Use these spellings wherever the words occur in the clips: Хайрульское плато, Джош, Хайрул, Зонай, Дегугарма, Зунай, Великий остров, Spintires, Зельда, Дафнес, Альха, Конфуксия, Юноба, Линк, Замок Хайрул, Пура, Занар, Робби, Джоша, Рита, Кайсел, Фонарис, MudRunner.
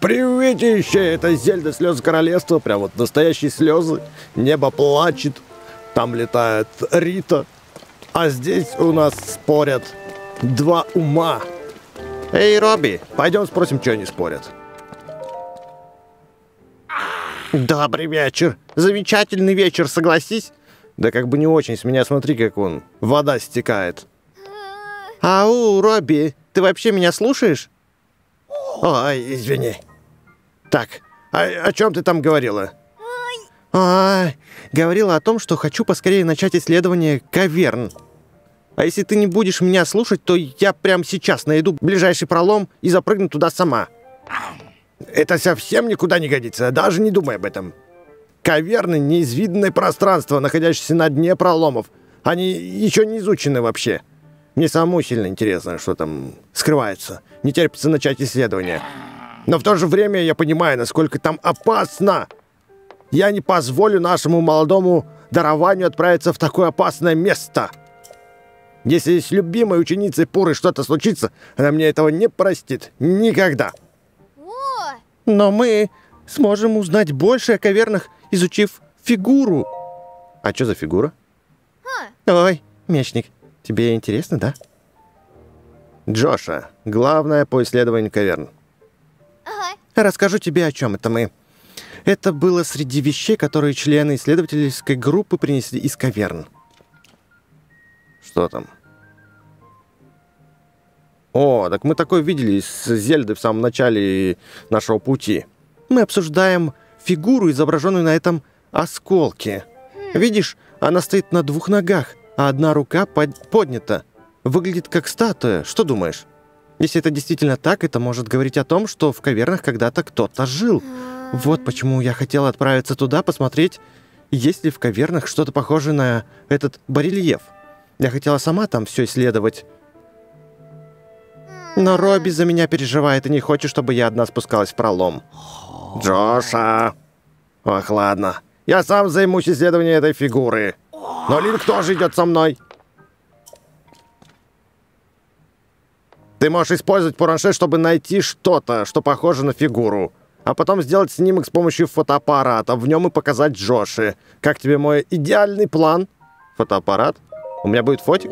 Приветище! Это Зельда, слезы королевства. Прям вот настоящие слезы. Небо плачет. Там летает Рита. А здесь у нас спорят два ума. Эй, Робби, пойдем спросим, что они спорят. Добрый вечер. Замечательный вечер, согласись? Да как бы не очень. С меня смотри, как он. Вода стекает. Ау, Робби, ты вообще меня слушаешь? Ой, извини. Так, о чем ты там говорила? Говорила о том, что хочу поскорее начать исследование каверн. А если ты не будешь меня слушать, то я прямо сейчас найду ближайший пролом и запрыгну туда сама. Это совсем никуда не годится, даже не думай об этом. Каверны — неизведанное пространство, находящееся на дне проломов. Они еще не изучены вообще. Мне самому сильно интересно, что там скрывается. Не терпится начать исследование. Но в то же время я понимаю, насколько там опасно. Я не позволю нашему молодому дарованию отправиться в такое опасное место. Если с любимой ученицей Пуры что-то случится, она мне этого не простит. Никогда. Но мы сможем узнать больше о кавернах, изучив фигуру. А что за фигура? Ой, мечник, тебе интересно, да? Джоша, главное по исследованию каверн. Расскажу тебе, о чем это мы. Это было среди вещей, которые члены исследовательской группы принесли из каверн. Что там? О, так мы такое видели с Зельдой в самом начале нашего пути. Мы обсуждаем фигуру, изображенную на этом осколке. Видишь, она стоит на двух ногах, а одна рука поднята. Выглядит как статуя. Что думаешь? Если это действительно так, это может говорить о том, что в кавернах когда-то кто-то жил. Вот почему я хотел отправиться туда, посмотреть, есть ли в кавернах что-то похожее на этот барельеф. Я хотела сама там все исследовать. Но Робби за меня переживает и не хочет, чтобы я одна спускалась в пролом. Джоша! Ох, ладно. Я сам займусь исследованием этой фигуры. Но Линк тоже идет со мной. Ты можешь использовать планшет, чтобы найти что-то, что похоже на фигуру. А потом сделать снимок с помощью фотоаппарата. В нем и показать Джоши. Как тебе мой идеальный план? Фотоаппарат? У меня будет фотик?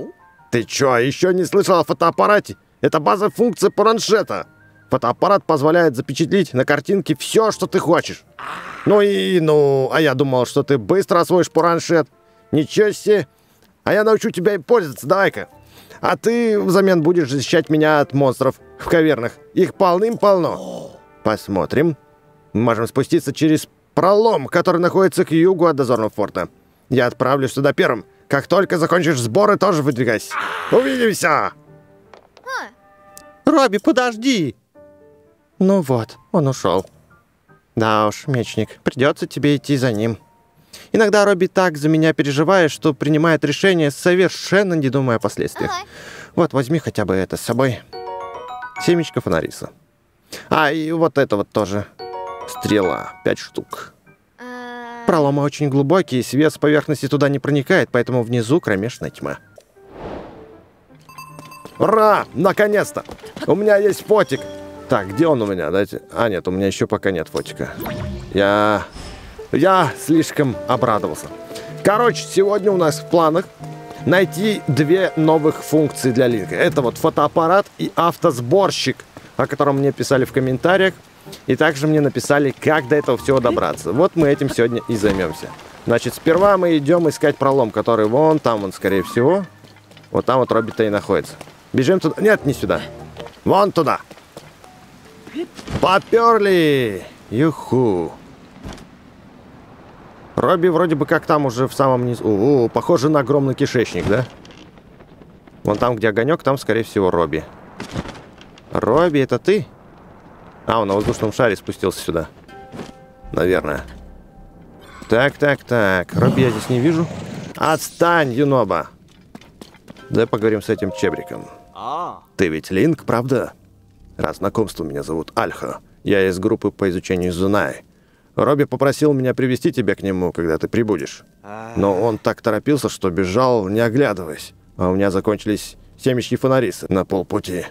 Ты чё, еще не слышал о фотоаппарате? Это базовая функция планшета. Фотоаппарат позволяет запечатлеть на картинке все, что ты хочешь. А я думал, что ты быстро освоишь планшет. Ничего себе. А я научу тебя им пользоваться, давай-ка. А ты взамен будешь защищать меня от монстров в кавернах. Их полным-полно. Посмотрим. Мы можем спуститься через пролом, который находится к югу от дозорного форта. Я отправлюсь туда первым. Как только закончишь сборы, тоже выдвигайся. Увидимся! Робби, подожди! Ну вот, он ушел. Да уж, мечник, придется тебе идти за ним. Иногда Робби так за меня переживает, что принимает решение, совершенно не думая о последствиях. Вот, возьми хотя бы это с собой. Семечко фонариса. И вот это вот тоже. Стрела. 5 штук. Проломы очень глубокие, свет с поверхности туда не проникает, поэтому внизу кромешная тьма. Ура! Наконец-то! У меня есть фотик. Так, где он у меня? Дайте... А, нет, у меня еще пока нет фотика. Я слишком обрадовался. Короче, сегодня у нас в планах найти 2 новых функции для Линка. Это вот фотоаппарат и автосборщик, о котором мне писали в комментариях. И также мне написали, как до этого всего добраться. Вот мы этим сегодня и займемся. Значит, сперва мы идем искать пролом, который вон там, он, скорее всего. Вот там вот Робби-то и находится. Бежим туда. Нет, не сюда. Вон туда. Поперли! Юху. Робби вроде бы как там уже в самом низу. Похоже на огромный кишечник, да? Вон там, где огонек, там, скорее всего, Робби. Робби, это ты? Он на воздушном шаре спустился сюда. Наверное. Так. Робби я здесь не вижу. Отстань, Юноба. Давай поговорим с этим чебриком. Ты ведь Линк, правда? Раз знакомство, меня зовут Альха. Я из группы по изучению Зунай. Робби попросил меня привести тебя к нему, когда ты прибудешь. Но он так торопился, что бежал, не оглядываясь. А у меня закончились семечки фонариса на полпути.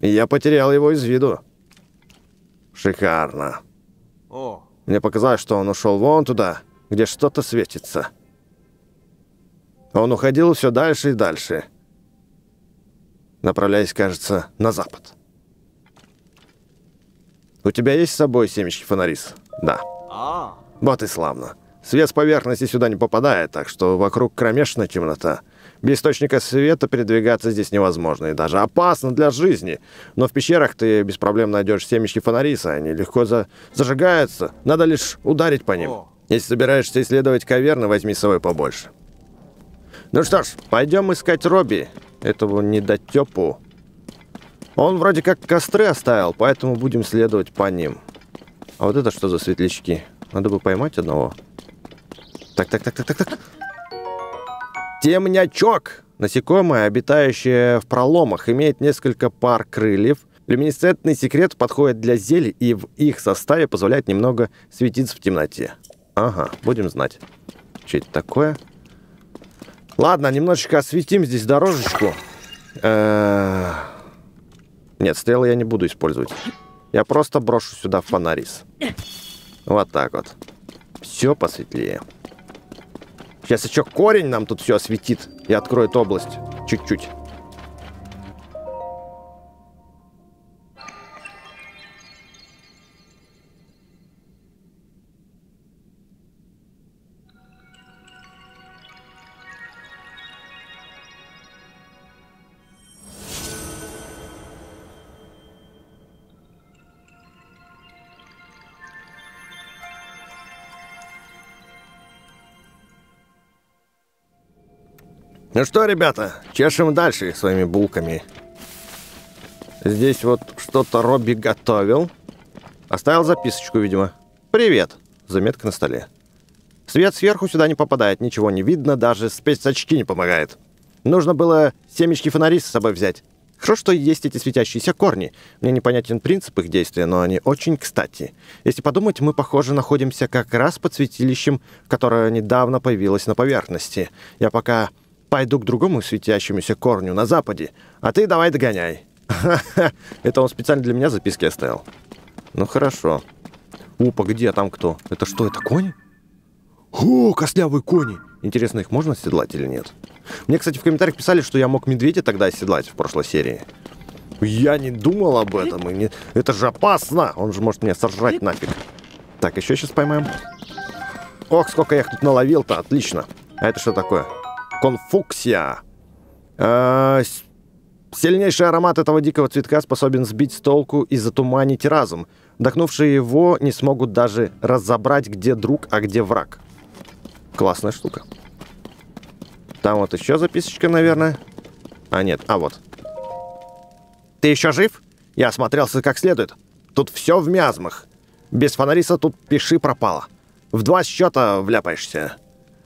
Я потерял его из виду. Шикарно. О. Мне показалось, что он ушел вон туда, где что-то светится. Он уходил все дальше и дальше, направляясь, кажется, на запад. У тебя есть с собой семечки фонарис? Да. Вот и славно. Свет с поверхности сюда не попадает, так что вокруг кромешная темнота. Без источника света передвигаться здесь невозможно и даже опасно для жизни. Но в пещерах ты без проблем найдешь семечки фонариса, они легко зажигаются, надо лишь ударить по ним. Если собираешься исследовать каверны, возьми с собой побольше. Ну что ж, пойдем искать Робби, этого недотепу. Он вроде как костры оставил, поэтому будем следовать по ним. А вот это что за светлячки? Надо бы поймать одного. Так. Темнячок. Насекомое, обитающее в проломах, имеет несколько пар крыльев. Люминесцентный секрет подходит для зелий и в их составе позволяет немного светиться в темноте. Ага, будем знать. Что это такое? Ладно, немножечко осветим здесь дорожечку. Нет, стрелы я не буду использовать. Я просто брошу сюда фонарис. Вот так вот. Все посветлее. Сейчас еще корень нам тут все осветит и откроет область. Чуть-чуть. Ну что, ребята, чешем дальше своими булками. Здесь вот что-то Робби готовил. Оставил записочку, видимо. Привет. Заметка на столе. Свет сверху сюда не попадает, ничего не видно, даже спецочки не помогает. Нужно было семечки фонариса с собой взять. Хорошо, что есть эти светящиеся корни. Мне непонятен принцип их действия, но они очень кстати. Если подумать, мы, похоже, находимся как раз под святилищем, которое недавно появилось на поверхности. Я пока... пойду к другому светящемуся корню на западе, а ты давай догоняй. Это он специально для меня записки оставил. Ну хорошо. Опа, где там кто? Это что, это кони? О, костлявые кони! Интересно, их можно оседлать или нет? Мне, кстати, в комментариях писали, что я мог медведя тогда оседлать в прошлой серии. Я не думал об этом. И не... Это же опасно! Он же может меня сожрать нафиг. Так, еще сейчас поймаем. Ох, сколько я их тут наловил-то, отлично. А это что такое? Конфуксия. Сильнейший аромат этого дикого цветка способен сбить с толку и затуманить разум. Вдохнувшие его не смогут даже разобрать, где друг, а где враг. Классная штука. Там вот еще записочка, наверное. А нет, а вот. Ты еще жив? Я осмотрелся как следует. Тут все в миазмах. Без фонариса тут пиши пропало. В два счета вляпаешься.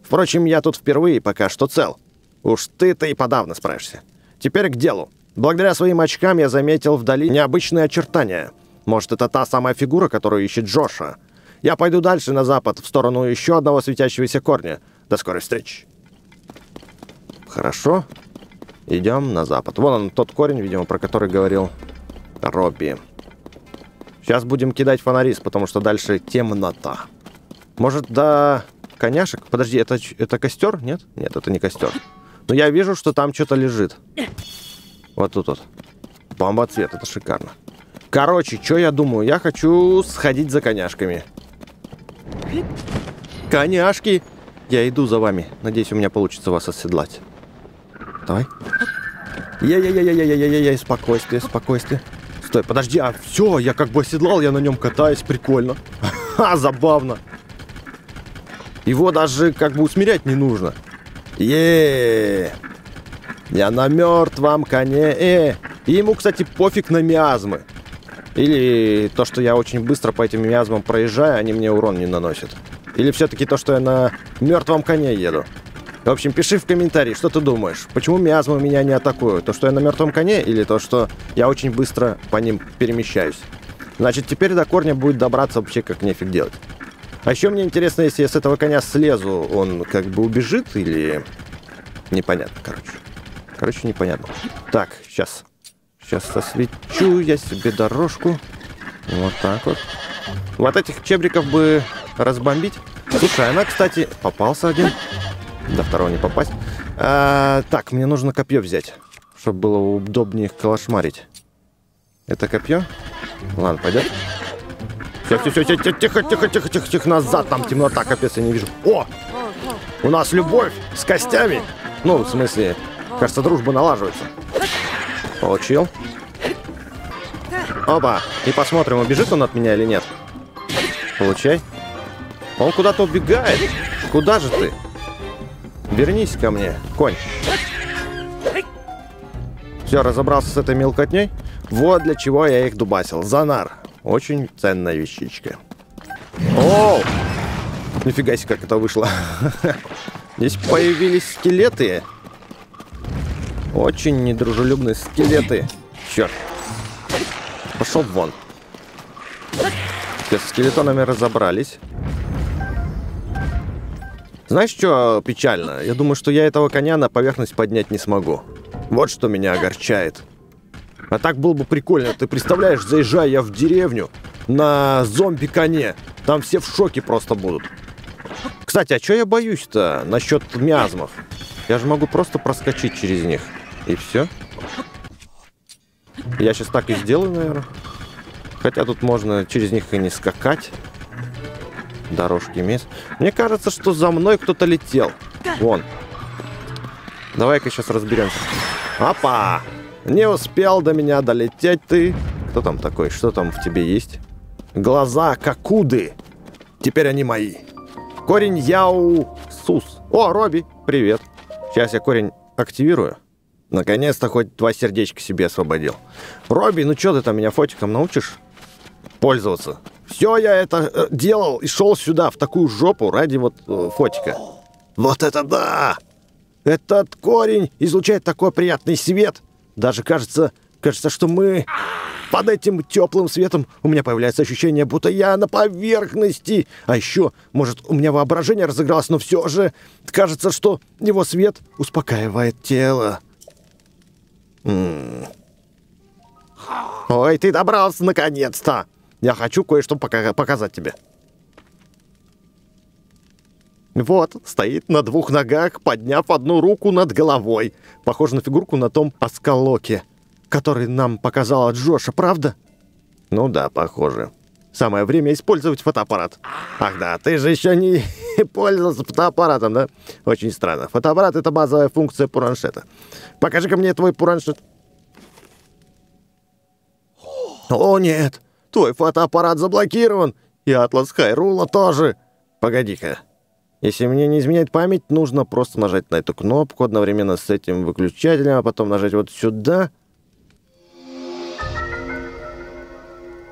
Впрочем, я тут впервые, пока что цел. Уж ты-то и подавно справишься. Теперь к делу. Благодаря своим очкам я заметил вдали необычные очертания. Может, это та самая фигура, которую ищет Джоша. Я пойду дальше на запад, в сторону еще одного светящегося корня. До скорой встречи. Хорошо. Идем на запад. Вон он, тот корень, видимо, про который говорил Робби. Сейчас будем кидать фонарис, потому что дальше темнота. Может, да... Коняшек? Подожди, это костер? Нет? Нет, это не костер. Но я вижу, что там что-то лежит. Вот тут вот. Бомба цвет, это шикарно. Короче, что я думаю? Я хочу сходить за коняшками. Коняшки! Я иду за вами. Надеюсь, у меня получится вас оседлать. Давай. Я-я-я-я-я-я-я-я-я, спокойствие, спокойствие. Стой, подожди, а все, я как бы оседлал, я на нем катаюсь, прикольно. Ха, забавно. Его даже как бы усмирять не нужно. Еее! Я на мертвом коне. И ему, кстати, пофиг на миазмы. Или то, что я очень быстро по этим миазмам проезжаю, они мне урон не наносят. Или все-таки то, что я на мертвом коне еду. В общем, пиши в комментарии, что ты думаешь. Почему миазмы меня не атакуют? То, что я на мертвом коне, или то, что я очень быстро по ним перемещаюсь. Значит, теперь до корня будет добраться вообще как нефиг делать. А еще мне интересно, если я с этого коня слезу, он как бы убежит или... Непонятно, короче. Непонятно. Так, сейчас. Сейчас освечу я себе дорожку. Вот так вот. Вот этих чебриков бы разбомбить. Слушай, она, кстати, попался один. До второго не попасть. Так, мне нужно копье взять, чтобы было удобнее их калашмарить. Это копье? Ладно, пойдет. Тихо, назад, там темнота, капец, я не вижу. О! У нас любовь с костями. Ну, в смысле, кажется, дружба налаживается. Получил. Опа, и посмотрим, убежит он от меня или нет. Получай. Он куда-то убегает. Куда же ты? Вернись ко мне, конь. Все, разобрался с этой мелкотней. Вот для чего я их дубасил. Занар. Очень ценная вещичка. О! Нифига себе, как это вышло. Здесь появились скелеты. Очень недружелюбные скелеты. Черт. Пошел вон. Все, с скелетонами разобрались. Знаешь, что печально? Я думаю, что я этого коня на поверхность поднять не смогу. Вот что меня огорчает. А так было бы прикольно. Ты представляешь, заезжаю я в деревню на зомби-коне. Там все в шоке просто будут. Кстати, а что я боюсь-то насчет миазмов? Я же могу просто проскочить через них. И все. Я сейчас так и сделаю, наверное. Хотя тут можно через них и не скакать. Дорожки мест. Мне кажется, что за мной кто-то летел. Вон. Давай-ка сейчас разберемся. Опа! Не успел до меня долететь ты. Кто там такой? Что там в тебе есть? Глаза какуды. Теперь они мои. Корень яу. Сус. О, Робби, привет. Сейчас я корень активирую. Наконец-то хоть два сердечка себе освободил. Робби, ну что ты там меня фотиком научишь пользоваться? Все я это делал и шел сюда, в такую жопу, ради вот фотика. Вот это да! Этот корень излучает такой приятный свет. Даже кажется, что мы... Под этим теплым светом у меня появляется ощущение, будто я на поверхности. А еще, может, у меня воображение разыгралось, но все же кажется, что его свет успокаивает тело. Ой, ты добрался наконец-то! Я хочу кое-что показать тебе. Вот, стоит на двух ногах, подняв одну руку над головой. Похоже на фигурку на том осколоке, который нам показала Джоша, правда? Ну да, похоже. Самое время использовать фотоаппарат. Ах да, ты же еще не пользовался фотоаппаратом, да? Очень странно. Фотоаппарат — это базовая функция планшета. Покажи-ка мне твой планшет. О, нет! Твой фотоаппарат заблокирован. И атлас Хайрула тоже. Погоди-ка. Если мне не изменяет память, нужно просто нажать на эту кнопку одновременно с этим выключателем, а потом нажать вот сюда.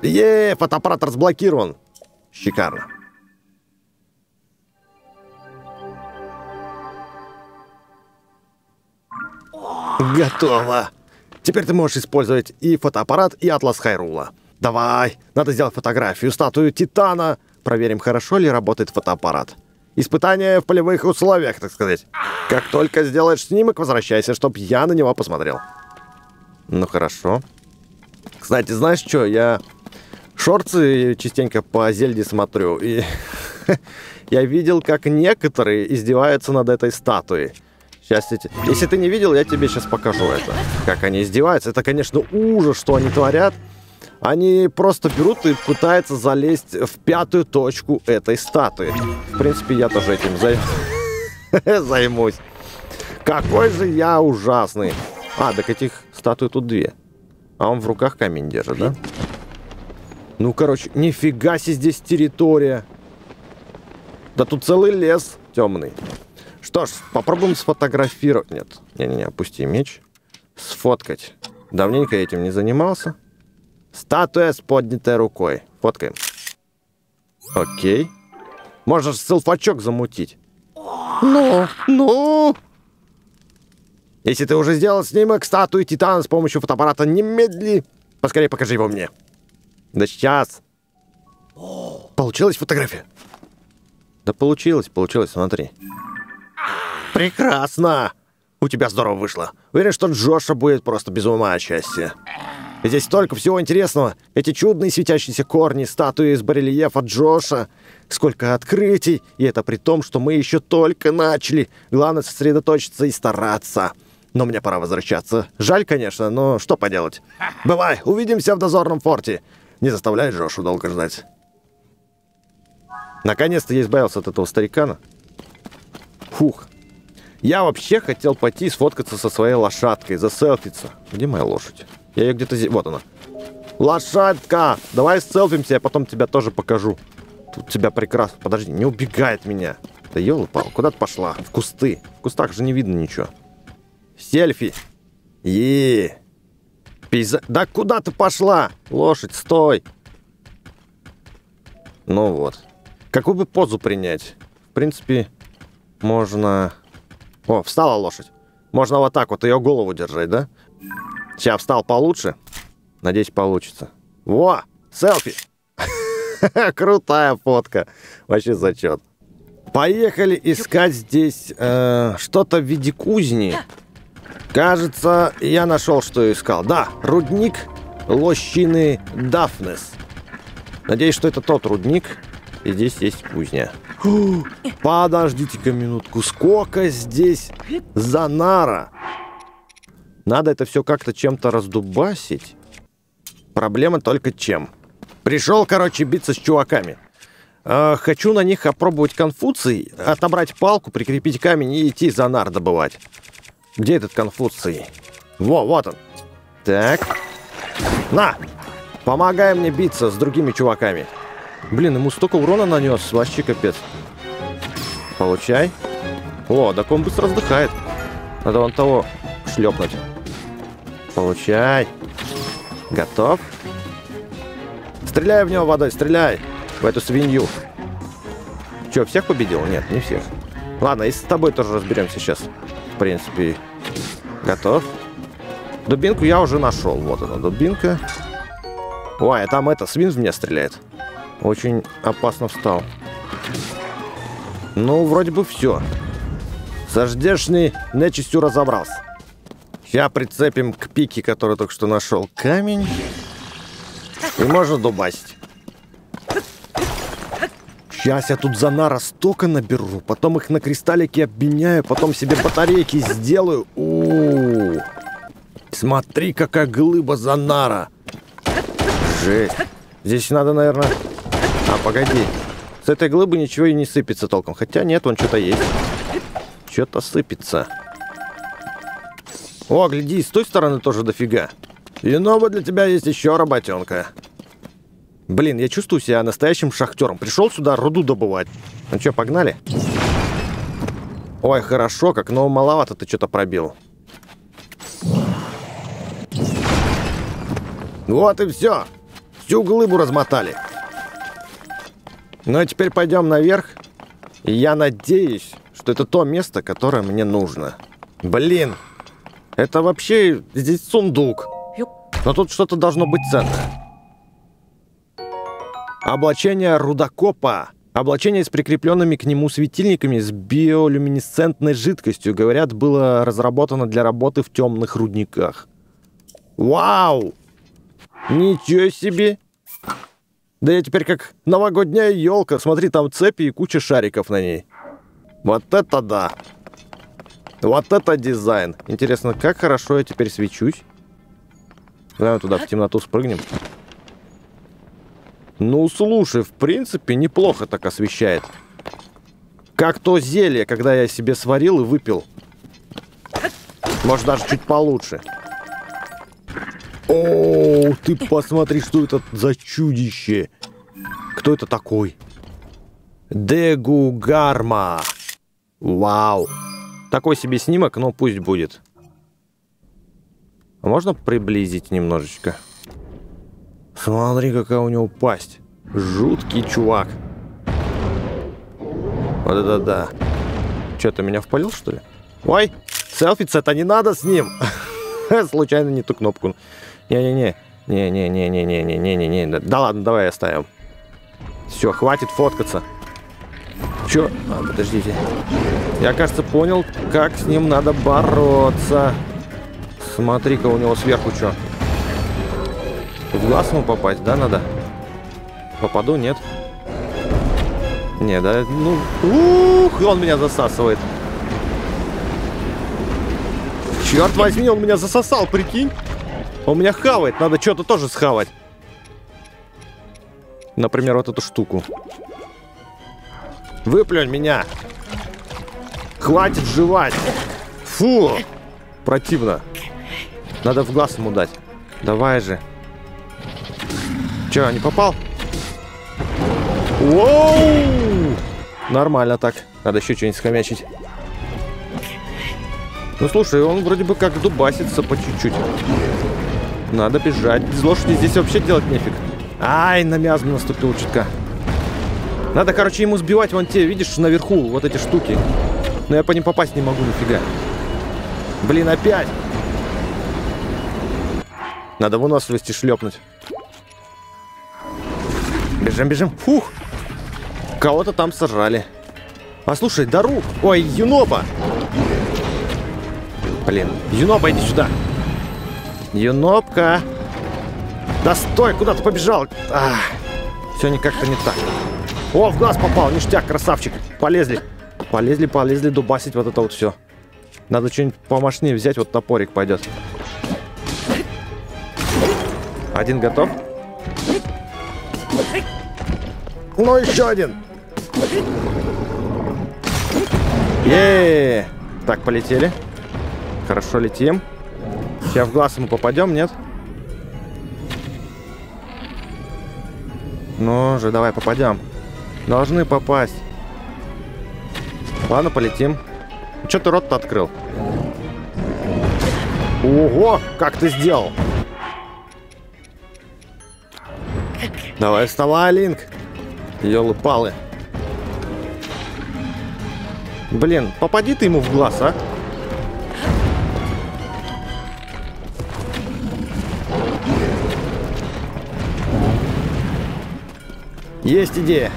Еее, фотоаппарат разблокирован. Шикарно. Готово. Теперь ты можешь использовать и фотоаппарат, и атлас Хайрула. Давай, надо сделать фотографию, статую Титана. Проверим, хорошо ли работает фотоаппарат. Испытание в полевых условиях, так сказать. Как только сделаешь снимок, возвращайся, чтобы я на него посмотрел. Ну хорошо. Кстати, знаешь что, я шорты частенько по Зельде смотрю. И я видел, как некоторые издеваются над этой статуей. Сейчас, если ты не видел, я тебе сейчас покажу это. Как они издеваются. Это, конечно, ужас, что они творят. Они просто берут и пытаются залезть в пятую точку этой статуи. В принципе, я тоже этим займусь. Какой же я ужасный. А, так этих статуй тут две. А он в руках камень держит, да? Ну, короче, нифига себе здесь территория. Да тут целый лес темный. Что ж, попробуем сфотографировать. Нет, не-не-не, опусти меч. Сфоткать. Давненько я этим не занимался. Статуя с поднятой рукой. Фоткаем. Окей. Можно же селфачок замутить. Ну. Если ты уже сделал снимок статуи Титана с помощью фотоаппарата, немедли, поскорее покажи его мне. Да сейчас. Получилась фотография? Да получилось, смотри. Прекрасно. У тебя здорово вышло. Уверен, что Джоша будет просто без ума от счастья. Здесь столько всего интересного. Эти чудные светящиеся корни, статуи из барельефа Джоша. Сколько открытий. И это при том, что мы еще только начали. Главное сосредоточиться и стараться. Но мне пора возвращаться. Жаль, конечно, но что поделать. Бывай, увидимся в дозорном форте. Не заставляй Джошу долго ждать. Наконец-то я избавился от этого старикана. Фух. Я вообще хотел пойти сфоткаться со своей лошадкой, заселфиться. Где моя лошадь? Я ее где-то... Вот она. Лошадка! Давай селфимся, я потом тебя тоже покажу. Тут тебя прекрасно... Подожди, не убегай от меня. Да ёлы-палы, куда ты пошла? В кусты. В кустах же не видно ничего. Сельфи. Да куда ты пошла? Лошадь, стой. Ну вот. Какую бы позу принять? В принципе, можно... О, встала лошадь. Можно вот так вот ее голову держать, да? Сейчас встал получше. Надеюсь, получится. Во! Селфи! Крутая фотка. Вообще зачет. Поехали искать здесь что-то в виде кузни. Кажется, я нашел, что искал. Да, рудник лощины Дафнес. Надеюсь, что это тот рудник. И здесь есть кузня. Подождите-ка минутку. Сколько здесь Занара? Надо это все как-то чем-то раздубасить. Проблема только чем. Пришел, короче, биться с чуваками. Хочу на них опробовать Конфуций. Отобрать палку, прикрепить камень и идти Занар добывать. Где этот Конфуций? Во, вот он. Так. На! Помогай мне биться с другими чуваками. Блин, ему столько урона нанес, вообще капец. Получай. О, так он быстро вздыхает. Надо вон того шлепнуть. Получай. Готов. Стреляй в него водой, стреляй. В эту свинью. Че, всех победил? Нет, не всех. Ладно, и с тобой тоже разберемся сейчас. В принципе, готов. Дубинку я уже нашел. Вот она, дубинка. Ой, а там это, свин в меня стреляет. Очень опасно встал. Ну, вроде бы все. Со ждешней нечистью разобрался. Сейчас прицепим к пике, который только что нашел, камень. И можно дубасить. Сейчас я тут Занара столько наберу. Потом их на кристаллики обменяю. Потом себе батарейки сделаю. У-у-у. Смотри, какая глыба Занара. Жесть. Здесь надо, наверное... А, погоди. С этой глыбы ничего и не сыпется толком. Хотя нет, он что-то есть. Что-то сыпется. О, гляди, с той стороны тоже дофига. Юноба, для тебя есть еще работенка. Блин, я чувствую себя настоящим шахтером. Пришел сюда руду добывать. Ну что, погнали? Ой, хорошо как, но маловато ты что-то пробил. Вот и все. Всю глыбу размотали. Ну а теперь пойдем наверх. И я надеюсь, что это то место, которое мне нужно. Блин, это вообще здесь сундук. Но тут что-то должно быть ценное. Облачение рудокопа. Облачение с прикрепленными к нему светильниками с биолюминесцентной жидкостью. Говорят, было разработано для работы в темных рудниках. Вау! Ничего себе! Да я теперь как новогодняя елка. Смотри, там цепи и куча шариков на ней. Вот это да! Вот это дизайн! Интересно, как хорошо я теперь свечусь? Давай туда в темноту спрыгнем. Ну, слушай, в принципе, неплохо так освещает. Как то зелье, когда я себе сварил и выпил. Может, даже чуть получше. О, ты посмотри, что это за чудище. Кто это такой? Дегугарма. Вау. Такой себе снимок, но пусть будет. Можно приблизить немножечко? Смотри, какая у него пасть. Жуткий чувак. Вот это да. Че, ты меня впалил, что ли? Ой, селфиться-то не надо с ним. Случайно не ту кнопку. Не-не-не. Да ладно, давай оставим. Все, хватит фоткаться. Че? А, подождите. Я, кажется, понял, как с ним надо бороться. Смотри-ка, у него сверху что. В глаз ему попасть, да, надо? Попаду, нет? Не, да, ну... Ух, он меня засасывает. Черт возьми, он меня засосал, прикинь. Он меня хавает, надо что-то тоже схавать. Например, вот эту штуку. Выплюнь меня. Хватит жевать. Фу. Противно. Надо в глаз ему дать. Давай же. Че, не попал? Воу! Нормально так. Надо еще что-нибудь схомячить. Ну слушай, он вроде бы как дубасится по чуть-чуть. Надо бежать. Без лошади здесь вообще делать нефиг. Ай, на миазму наступил чутка. Надо, короче, ему сбивать вон те, видишь, наверху вот эти штуки. Но я по ним попасть не могу, нифига. Блин, опять. Надо выносливости шлепнуть. Бежим, бежим. Фух. Кого-то там сожрали. А слушай, Дару. Ой, Юноба. Блин. Юноба, иди сюда. Юнобка. Да стой, куда ты побежал? А, все никак-то не так. О, в глаз попал. Ништяк, красавчик. Полезли. Полезли, полезли дубасить вот это вот все. Надо что-нибудь помощнее взять. Вот топорик пойдет. Один готов. Ну, еще один. Е-е-е. Так, полетели. Хорошо, летим. Сейчас в глаз ему попадем, нет? Ну же, давай, попадем. Должны попасть. Ладно, полетим. Че ты рот-то открыл? Ого, как ты сделал? Давай, вставай, Линк. Ёлы-палы. Блин, попади ты ему в глаз, а? Есть идея.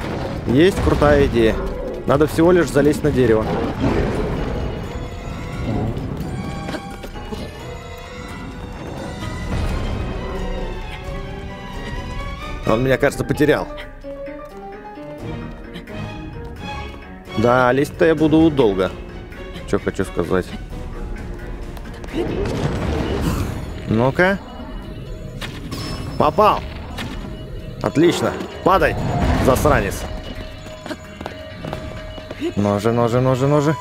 Есть крутая идея. Надо всего лишь залезть на дерево. Он меня, кажется, потерял. Да, лезть-то я буду долго. Что хочу сказать. Ну-ка. Попал. Отлично. Падай, засранец. Ножи, ножи, ножи, ножи.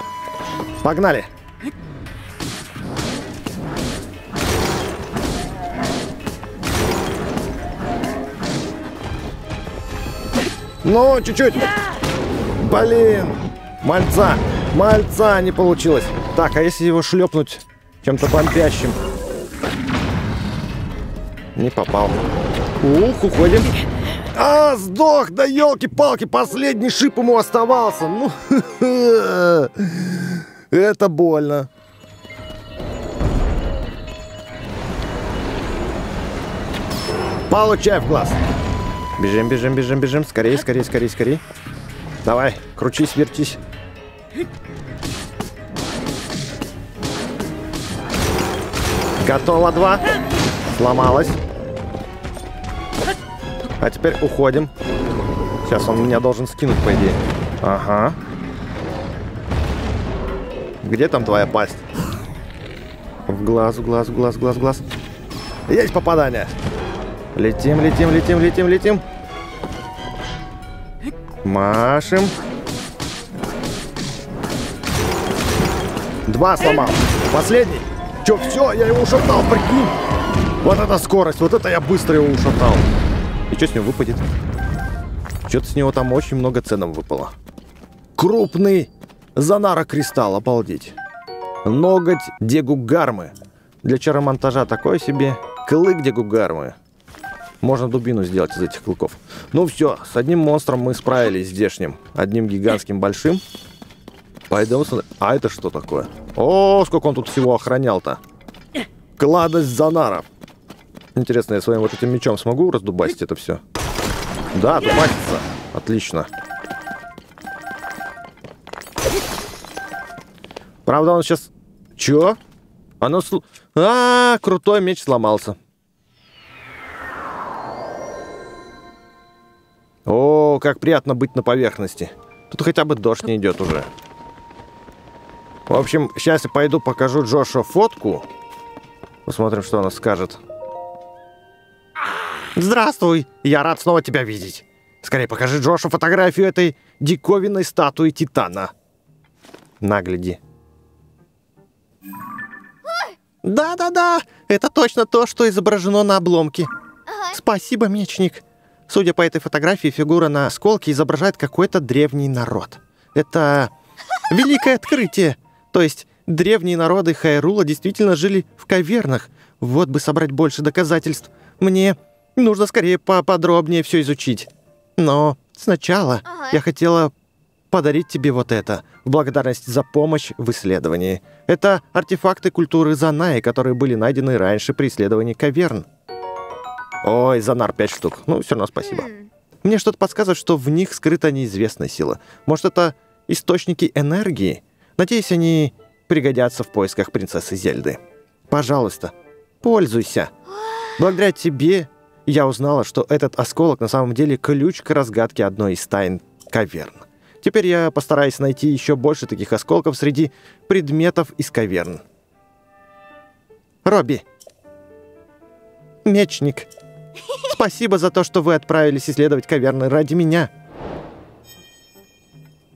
Погнали. Ну, чуть-чуть. Блин. Мальца. Мальца не получилось. Так, а если его шлепнуть чем-то бомбящим? Не попал. Ух, уходим. А, сдох, да елки-палки, последний шип ему оставался. Ну, это больно. Получай в глаз. Бежим, бежим, бежим, бежим. Скорее, скорее, скорее, скорее. Давай, кручись, вертись. Готово, два. Сломалась. А теперь уходим. Сейчас он меня должен скинуть, по идее. Ага. Где там твоя пасть? В глаз, в глаз, в глаз, в глаз, в глаз. Есть попадание. Летим, летим, летим, летим, летим. Машем. Два сломал. Последний. Че, все, я его ушатал, прикинь. Вот это скорость, вот это я быстро его ушатал. И что с него выпадет? Что-то с него там очень много ценного выпало. Крупный Занара кристалл, обалдеть. Ноготь Дегугармы. Для чаромонтажа такой себе. Клык Дегугармы. Можно дубину сделать из этих клыков. Ну все, с одним монстром мы справились здешним. Одним гигантским большим. Пойдем смотреть. А это что такое? О, сколько он тут всего охранял-то. Кладость Занаров. Интересно, я своим вот этим мечом смогу раздубасить это все? Да, дубасится. Отлично. Правда, он сейчас... Чё? Оно... А, крутой меч сломался. О, как приятно быть на поверхности. Тут хотя бы дождь не идет уже. В общем, сейчас я пойду покажу Джошу фотку. Посмотрим, что она скажет. Здравствуй! Я рад снова тебя видеть. Скорее покажи Джошу фотографию этой диковинной статуи Титана. Нагляди. Да-да-да, это точно то, что изображено на обломке. Спасибо, мечник. Судя по этой фотографии, фигура на осколке изображает какой-то древний народ. Это великое открытие. То есть древние народы Хайрула действительно жили в кавернах. Вот бы собрать больше доказательств. Мне нужно скорее поподробнее все изучить. Но сначала я хотела подарить тебе вот это в благодарность за помощь в исследовании. Это артефакты культуры Зонай, которые были найдены раньше при исследовании каверн. Ой, Занар 5 штук. Ну, все равно спасибо. Мне что-то подсказывает, что в них скрыта неизвестная сила. Может, это источники энергии? Надеюсь, они пригодятся в поисках принцессы Зельды. Пожалуйста, пользуйся. Благодаря тебе я узнала, что этот осколок на самом деле ключ к разгадке одной из тайн каверн. Теперь я постараюсь найти еще больше таких осколков среди предметов из каверн. Робби. Мечник. Спасибо за то, что вы отправились исследовать каверны ради меня.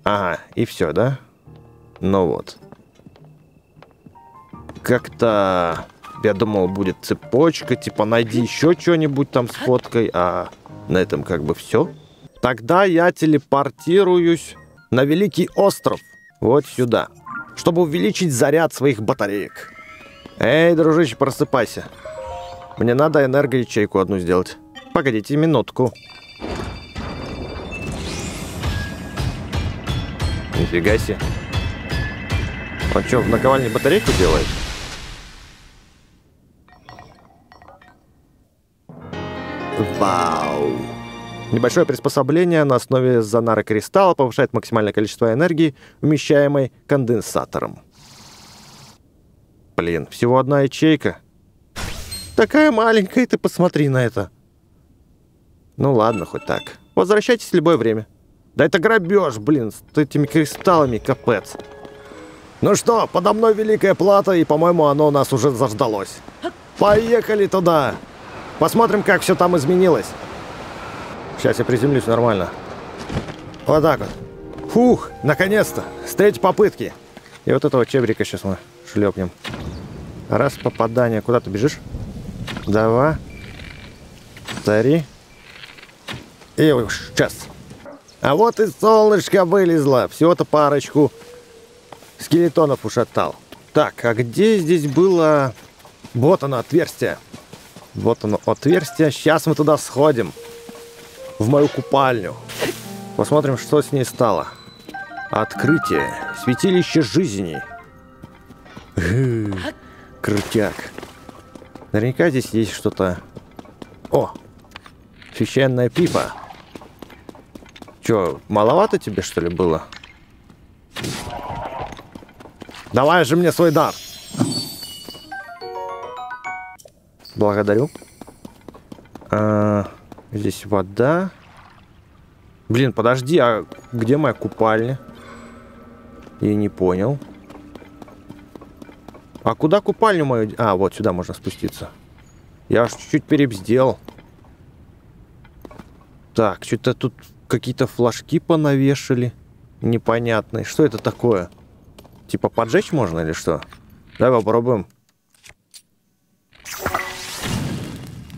Ага, и все, да? Ну вот. Как-то я думал, будет цепочка, типа найди еще что-нибудь там с фоткой, а на этом как бы все. Тогда я телепортируюсь на Великий остров, вот сюда, чтобы увеличить заряд своих батареек. Эй, дружище, просыпайся. Мне надо энергоячейку одну сделать. Погодите минутку. Нифига себе. Он что, в наковальне батарейку делает? Вау. Небольшое приспособление на основе Занара кристалла повышает максимальное количество энергии, вмещаемой конденсатором. Блин, всего одна ячейка. Такая маленькая, ты посмотри на это. Ну ладно, хоть так. Возвращайтесь в любое время. Да это грабеж, блин, с этими кристаллами, капец. Ну что, подо мной великое плато, и, по-моему, оно нас уже заждалось. Поехали туда. Посмотрим, как все там изменилось. Сейчас я приземлюсь нормально. Вот так вот. Фух, наконец-то. С третьей попытки. И вот этого чебрика сейчас мы шлепнем. Раз попадание. Куда ты бежишь? Два. Три. И уж час. А вот и солнышко вылезло. Всего-то парочку скелетонов ушатал. Так, а где здесь было... Вот оно, отверстие. Вот оно, отверстие. Сейчас мы туда сходим. В мою купальню. Посмотрим, что с ней стало. Открытие. Святилище жизни. Крутяк. Наверняка здесь есть что-то... О! Священная пипа. Чё, маловато тебе, что ли, было? Давай же мне свой дар! Благодарю. Здесь вода. Блин, подожди, а где моя купальня? Я не понял. А куда купальню мою... А, вот сюда можно спуститься. Я аж чуть-чуть перебздел. Так, что-то тут какие-то флажки понавешали. Непонятные. Что это такое? Типа поджечь можно или что? Давай попробуем.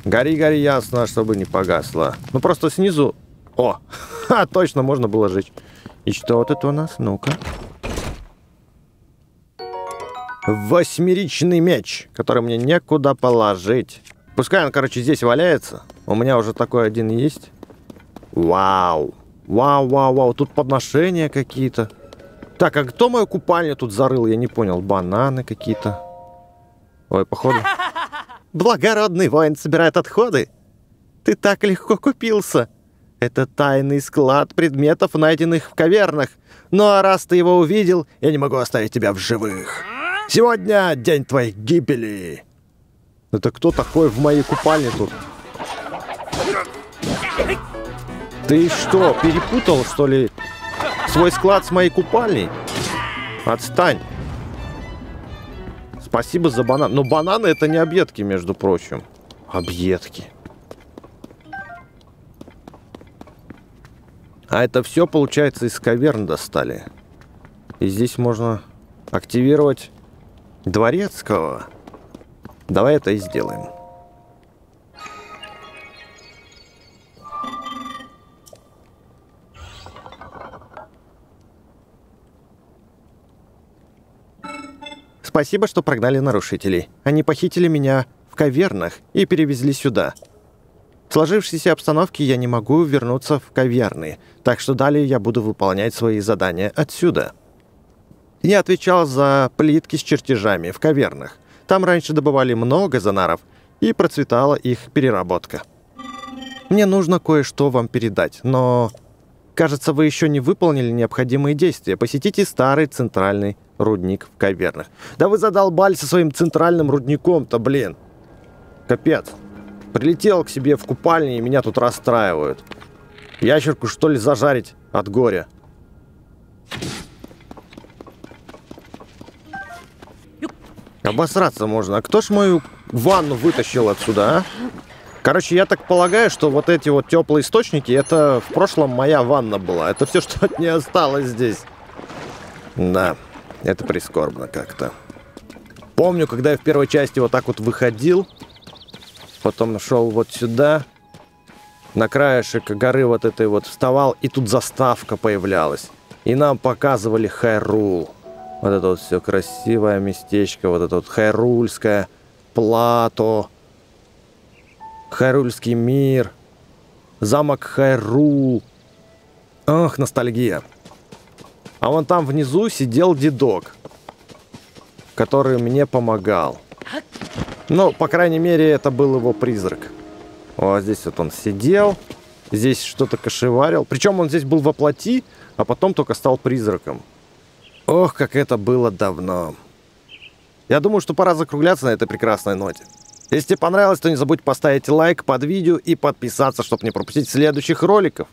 Гори, гори, ясно, чтобы не погасло. Ну, просто снизу... О! Ха, точно, можно было жечь. И что вот это у нас? Ну-ка. Восьмеричный меч, который мне некуда положить. Пускай он, короче, здесь валяется. У меня уже такой один есть. Вау. Вау, вау, вау. Тут подношения какие-то. Так, а кто мою купальню тут зарыл? Я не понял. Бананы какие-то. Ой, походу. Благородный воин собирает отходы. Ты так легко купился. Это тайный склад предметов, найденных в кавернах. Ну а раз ты его увидел, я не могу оставить тебя в живых. Сегодня день твоей гибели. Это кто такой в моей купальне тут? Ты что, перепутал, что ли, свой склад с моей купальней? Отстань. Спасибо за банан. Но бананы это не объедки, между прочим. Объедки. А это все, получается, из каверн достали. И здесь можно активировать дворецкого. Давай это и сделаем. Спасибо, что прогнали нарушителей. Они похитили меня в кавернах и перевезли сюда. В сложившейся обстановке я не могу вернуться в каверны, так что далее я буду выполнять свои задания отсюда. Я отвечал за плитки с чертежами в кавернах. Там раньше добывали много занаров, и процветала их переработка. Мне нужно кое-что вам передать, но... Кажется, вы еще не выполнили необходимые действия. Посетите старый центральный рудник в кавернах. Да вы задолбали со своим центральным рудником-то, блин. Капец. Прилетел к себе в купальне, и меня тут расстраивают. Ящерку, что ли, зажарить от горя? Обосраться можно. А кто ж мою ванну вытащил отсюда, а? Короче, я так полагаю, что вот эти вот теплые источники, это в прошлом моя ванна была. Это все, что от нее осталось здесь. Да, это прискорбно как-то. Помню, когда я в первой части вот так вот выходил, потом шел вот сюда, на краешек горы вот этой вот вставал, и тут заставка появлялась. И нам показывали Хайрул. Вот это вот все красивое местечко, вот это вот Хайрульское плато. Хайрульский мир. Замок Хайрул. Ах, ностальгия. А вон там внизу сидел дедок, который мне помогал. Ну, по крайней мере, это был его призрак. Вот здесь вот он сидел. Здесь что-то кошеварил. Причем он здесь был во плоти, а потом только стал призраком. Ох, как это было давно. Я думаю, что пора закругляться на этой прекрасной ноте. Если тебе понравилось, то не забудь поставить лайк под видео и подписаться, чтобы не пропустить следующих роликов,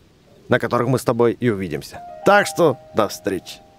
на которых мы с тобой и увидимся. Так что до встречи.